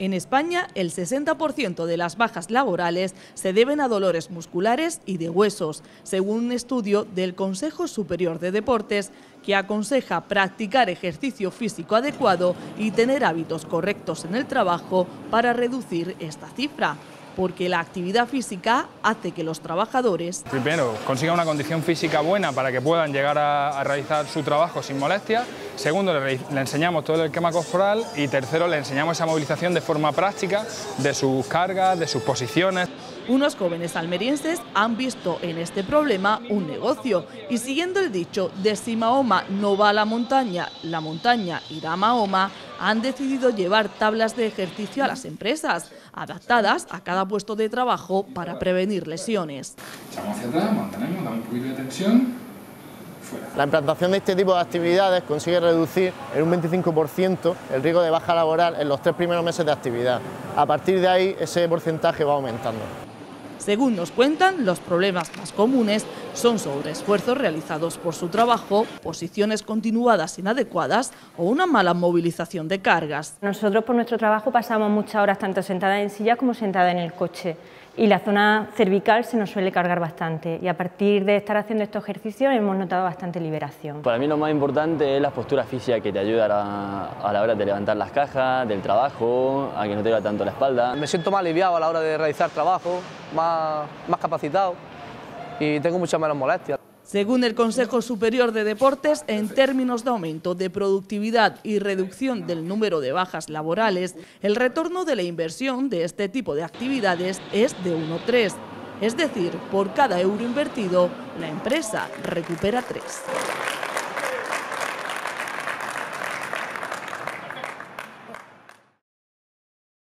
En España, el 60% de las bajas laborales se deben a dolores musculares y de huesos, según un estudio del Consejo Superior de Deportes, que aconseja practicar ejercicio físico adecuado y tener hábitos correctos en el trabajo para reducir esta cifra, porque la actividad física hace que los trabajadores, primero, consigan una condición física buena para que puedan llegar a realizar su trabajo sin molestias. Segundo, le enseñamos todo el esquema corporal. Y tercero, le enseñamos esa movilización de forma práctica de sus cargas, de sus posiciones. Unos jóvenes almerienses han visto en este problema un negocio y, siguiendo el dicho de si Mahoma no va a la montaña irá a Mahoma, han decidido llevar tablas de ejercicio a las empresas, adaptadas a cada puesto de trabajo para prevenir lesiones. Echamos hacia atrás, mantenemos, damos un poquito de tensión, fuera. La implantación de este tipo de actividades consigue reducir en un 25% el riesgo de baja laboral en los 3 primeros meses de actividad. A partir de ahí, ese porcentaje va aumentando. Según nos cuentan, los problemas más comunes son sobreesfuerzos realizados por su trabajo, posiciones continuadas inadecuadas o una mala movilización de cargas. Nosotros por nuestro trabajo pasamos muchas horas tanto sentadas en sillas como sentadas en el coche, y la zona cervical se nos suele cargar bastante, y a partir de estar haciendo estos ejercicios hemos notado bastante liberación. Para mí lo más importante es las posturas físicas que te ayudan a la hora de levantar las cajas, del trabajo, a que no te duela tanto la espalda. Me siento más aliviado a la hora de realizar trabajo, más capacitado, y tengo muchas menos molestias. Según el Consejo Superior de Deportes, en términos de aumento de productividad y reducción del número de bajas laborales, el retorno de la inversión de este tipo de actividades es de 1,3. Es decir, por cada euro invertido, la empresa recupera 3.